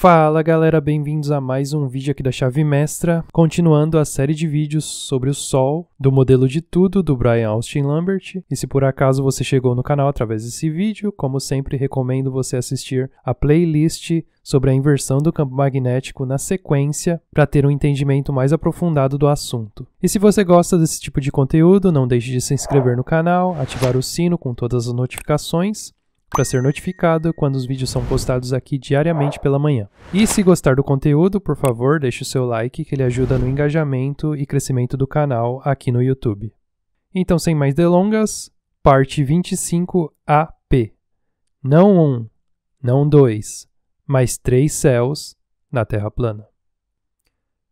Fala galera, bem-vindos a mais um vídeo aqui da Chave Mestra, continuando a série de vídeos sobre o Sol, do modelo de tudo, do Brian Austin Lambert. E se por acaso você chegou no canal através desse vídeo, como sempre recomendo você assistir a playlist sobre a inversão do campo magnético na sequência, para ter um entendimento mais aprofundado do assunto. E se você gosta desse tipo de conteúdo, não deixe de se inscrever no canal, ativar o sino com todas as notificações, para ser notificado quando os vídeos são postados aqui diariamente pela manhã. E se gostar do conteúdo, por favor, deixe o seu like, que ele ajuda no engajamento e crescimento do canal aqui no YouTube. Então, sem mais delongas, parte 25AP. Não um, não dois, mas três céus na Terra plana.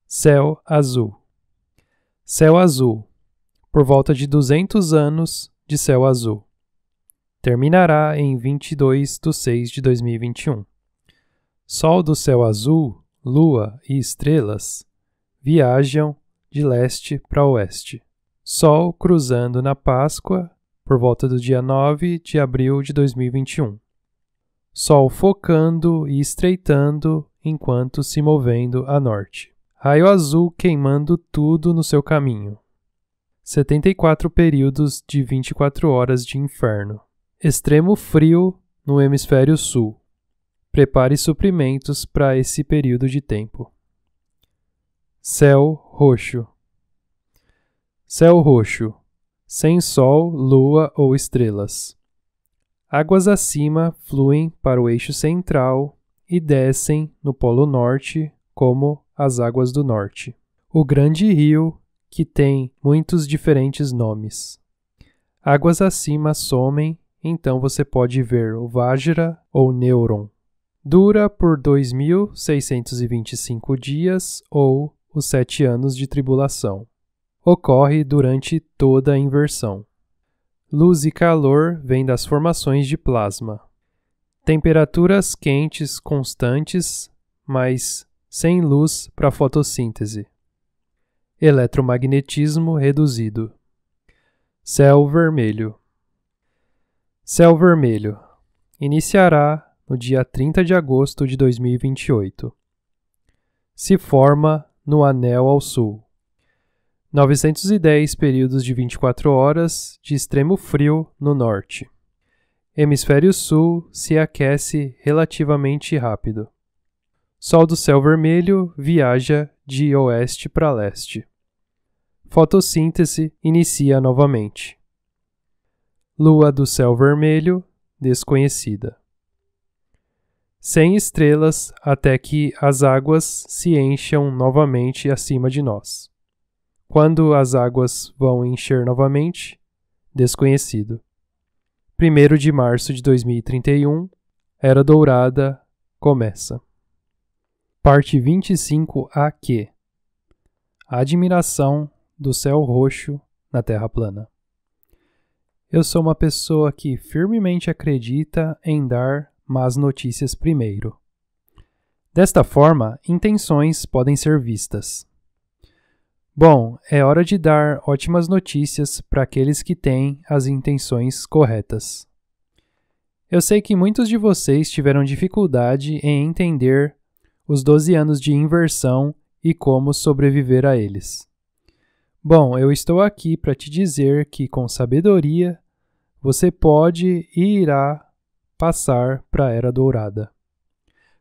Céu azul. Céu azul. Por volta de 200 anos de céu azul. Terminará em 22/6/2021. Sol do céu azul, lua e estrelas viajam de leste para oeste. Sol cruzando na Páscoa por volta do dia 9 de abril de 2021. Sol focando e estreitando enquanto se movendo a norte. Raio azul queimando tudo no seu caminho. 74 períodos de 24 horas de inferno. Extremo frio no hemisfério sul. Prepare suprimentos para esse período de tempo. Céu roxo. Céu roxo. Sem sol, lua ou estrelas. Águas acima fluem para o eixo central e descem no polo norte como as águas do norte. O grande rio que tem muitos diferentes nomes. Águas acima somem. Então você pode ver o Vajra ou Neuron. Dura por 2.625 dias ou os 7 anos de tribulação. Ocorre durante toda a inversão. Luz e calor vêm das formações de plasma. Temperaturas quentes constantes, mas sem luz para fotossíntese. Eletromagnetismo reduzido. Céu vermelho. Céu vermelho. Iniciará no dia 30 de agosto de 2028. Se forma no anel ao sul. 910 períodos de 24 horas de extremo frio no norte. Hemisfério sul se aquece relativamente rápido. Sol do céu vermelho viaja de oeste para leste. Fotossíntese inicia novamente. Lua do céu vermelho, desconhecida. Sem estrelas até que as águas se encham novamente acima de nós. Quando as águas vão encher novamente? Desconhecido. 1º de março de 2031, Era Dourada começa. Parte 25AQ. A admiração do céu roxo na Terra plana. Eu sou uma pessoa que firmemente acredita em dar más notícias primeiro. Desta forma, intenções podem ser vistas. Bom, é hora de dar ótimas notícias para aqueles que têm as intenções corretas. Eu sei que muitos de vocês tiveram dificuldade em entender os 12 anos de inversão e como sobreviver a eles. Bom, eu estou aqui para te dizer que, com sabedoria, você pode e irá passar para a Era Dourada.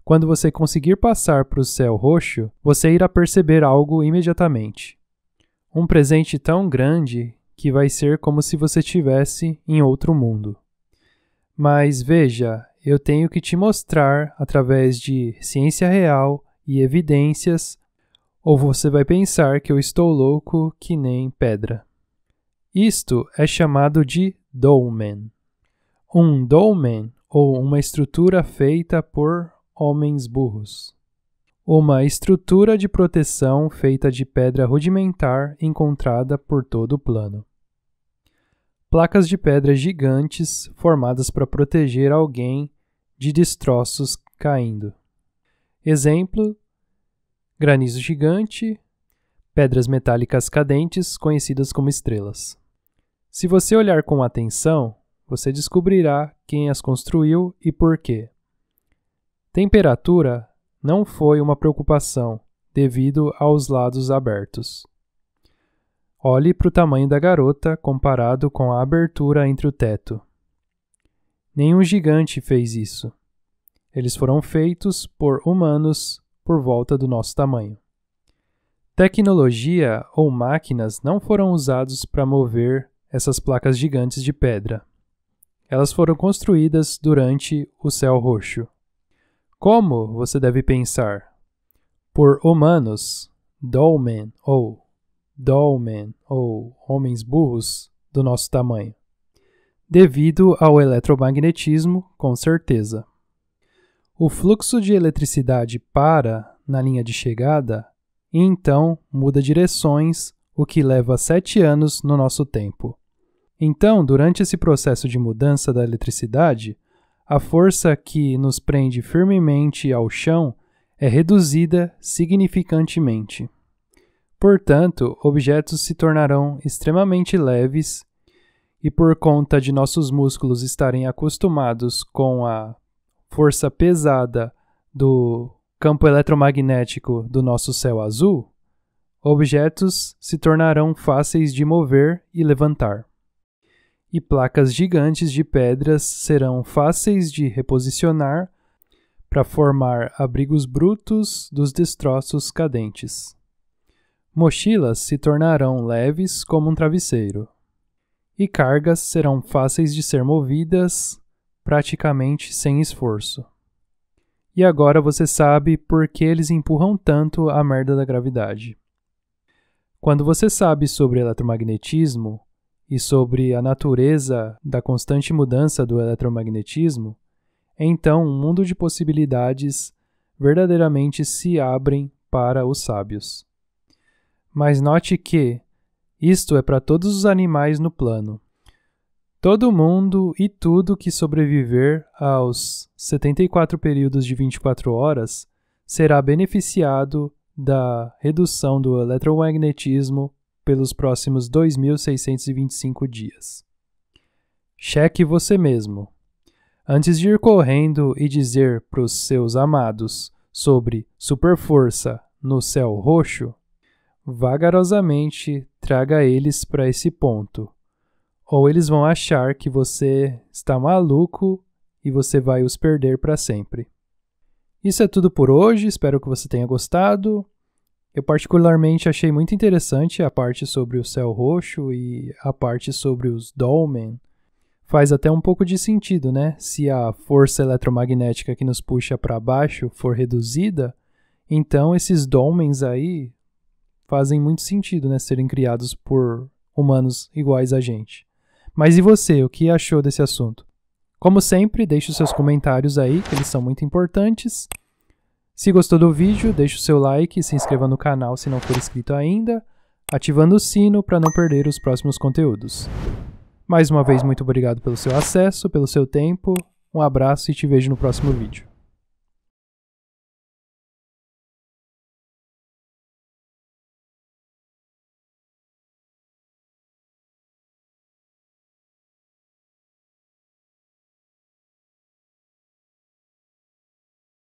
Quando você conseguir passar para o céu roxo, você irá perceber algo imediatamente. Um presente tão grande que vai ser como se você estivesse em outro mundo. Mas veja, eu tenho que te mostrar, através de ciência real e evidências, ou você vai pensar que eu estou louco que nem pedra. Isto é chamado de dolmen. Um dolmen, ou uma estrutura feita por homens burros. Uma estrutura de proteção feita de pedra rudimentar encontrada por todo o plano. Placas de pedra gigantes formadas para proteger alguém de destroços caindo. Exemplo: granizo gigante, pedras metálicas cadentes conhecidas como estrelas. Se você olhar com atenção, você descobrirá quem as construiu e por quê. Temperatura não foi uma preocupação, devido aos lados abertos. Olhe para o tamanho da garota comparado com a abertura entre o teto. Nenhum gigante fez isso. Eles foram feitos por humanos por volta do nosso tamanho. Tecnologia ou máquinas não foram usados para mover essas placas gigantes de pedra. Elas foram construídas durante o Céu Roxo. Como você deve pensar? Por humanos, dolmen ou homens burros do nosso tamanho. Devido ao eletromagnetismo, com certeza. O fluxo de eletricidade para na linha de chegada e então muda direções, o que leva 7 anos no nosso tempo. Então, durante esse processo de mudança da eletricidade, a força que nos prende firmemente ao chão é reduzida significantemente. Portanto, objetos se tornarão extremamente leves e, por conta de nossos músculos estarem acostumados com a força pesada do campo eletromagnético do nosso céu azul, objetos se tornarão fáceis de mover e levantar. E placas gigantes de pedras serão fáceis de reposicionar para formar abrigos brutos dos destroços cadentes. Mochilas se tornarão leves como um travesseiro. E cargas serão fáceis de ser movidas praticamente sem esforço. E agora você sabe por que eles empurram tanto a merda da gravidade. Quando você sabe sobre eletromagnetismo e sobre a natureza da constante mudança do eletromagnetismo, então um mundo de possibilidades verdadeiramente se abrem para os sábios. Mas note que isto é para todos os animais no plano. Todo mundo e tudo que sobreviver aos 74 períodos de 24 horas será beneficiado da redução do eletromagnetismo pelos próximos 2.625 dias. Cheque você mesmo. Antes de ir correndo e dizer para os seus amados sobre superforça no céu roxo, vagarosamente traga eles para esse ponto. Ou eles vão achar que você está maluco e você vai os perder para sempre. Isso é tudo por hoje, espero que você tenha gostado. Eu particularmente achei muito interessante a parte sobre o céu roxo e a parte sobre os dolmen. Faz até um pouco de sentido, né? Se a força eletromagnética que nos puxa para baixo for reduzida, então esses dolmens aí fazem muito sentido, né? Serem criados por humanos iguais a gente. Mas e você, o que achou desse assunto? Como sempre, deixe os seus comentários aí, que eles são muito importantes. Se gostou do vídeo, deixe o seu like e se inscreva no canal se não for inscrito ainda, ativando o sino para não perder os próximos conteúdos. Mais uma vez, muito obrigado pelo seu acesso, pelo seu tempo, um abraço e te vejo no próximo vídeo.